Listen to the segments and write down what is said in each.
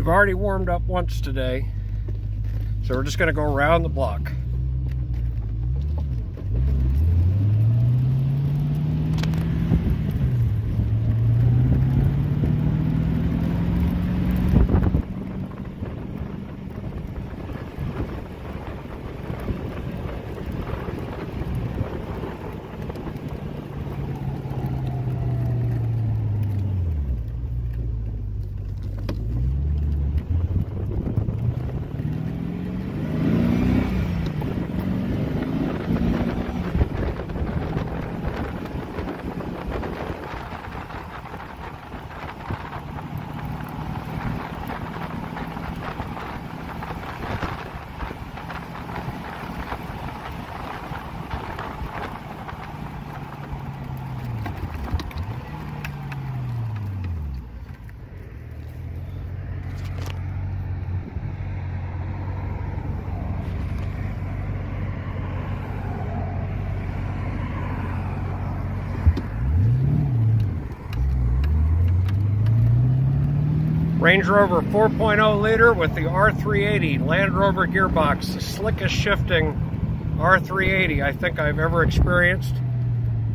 We've already warmed up once today, so we're just going to go around the block. Range Rover 4.0 liter with the R380 Land Rover gearbox, the slickest shifting R380 I think I've ever experienced.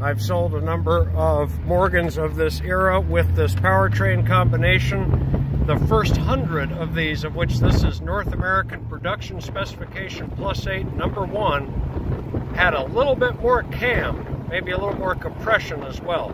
I've sold a number of Morgans of this era with this powertrain combination. The first 100 of these, of which this is North American production specification Plus 8 #1, had a little bit more cam, maybe a little more compression as well.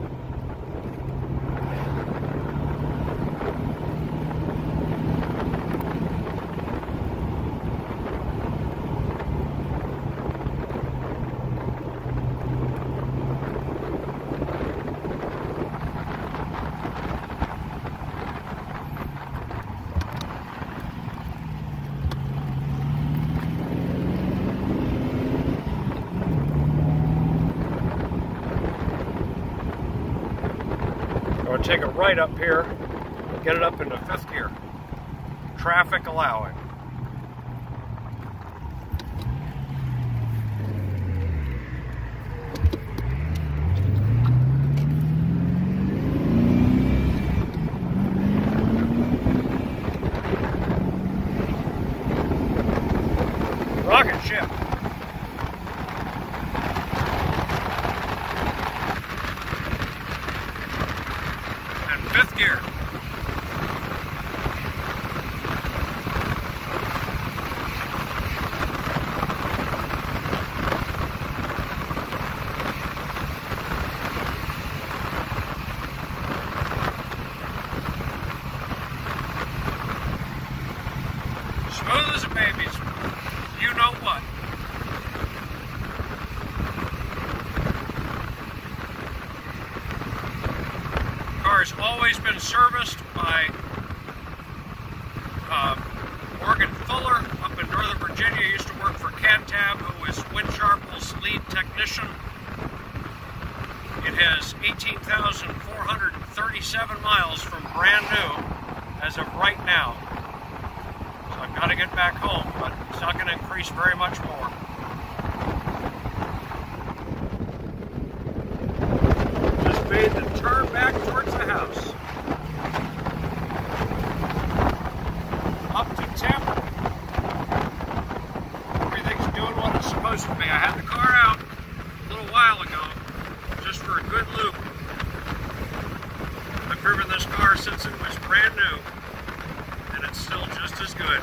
Take it right up here, get it up into 5th gear, traffic allowing. Rocket ship. Here. Smooth as a baby's, you know what. Has always been serviced by Morgan Fuller up in Northern Virginia. He used to work for Cantab, who is Windsharple's lead technician. It has 18,437 miles from brand new as of right now. So I've got to get back home, but it's not going to increase very much more. Made the turn back towards the house. Up to temp. Everything's doing what it's supposed to be. I had the car out a little while ago just for a good loop. I've driven this car since it was brand new, and it's still just as good.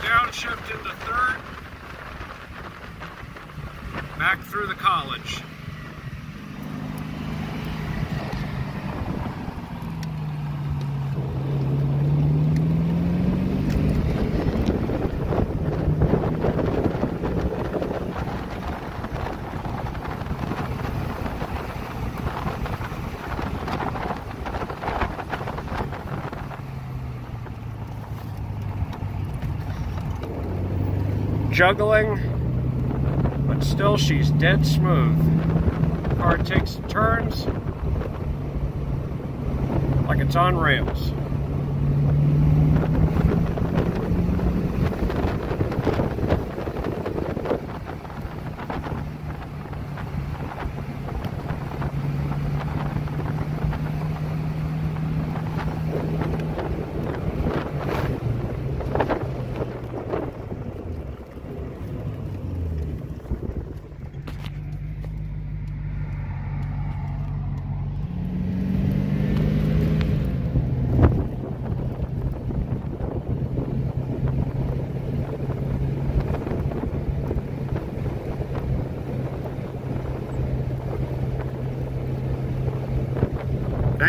Downshift into 3rd, back through the college. juggling, but still she's dead smooth. Car takes turns like it's on rails.